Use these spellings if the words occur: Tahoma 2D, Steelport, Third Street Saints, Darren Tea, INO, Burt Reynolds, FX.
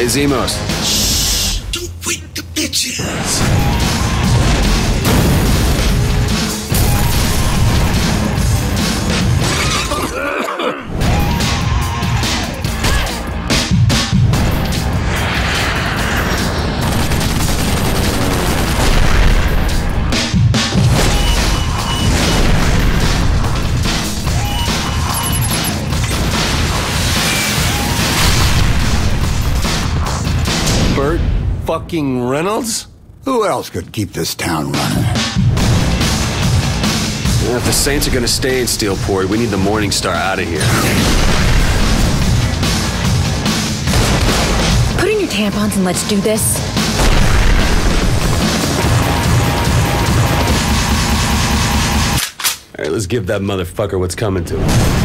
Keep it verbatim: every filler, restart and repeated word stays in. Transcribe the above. ¿Qué hicimos? Shh, don't wake the bitches. Burt fucking Reynolds? Who else could keep this town running? Well, if the Saints are gonna stay in Steelport, we need the Morning Star out of here. Put in your tampons and let's do this. All right, let's give that motherfucker what's coming to him.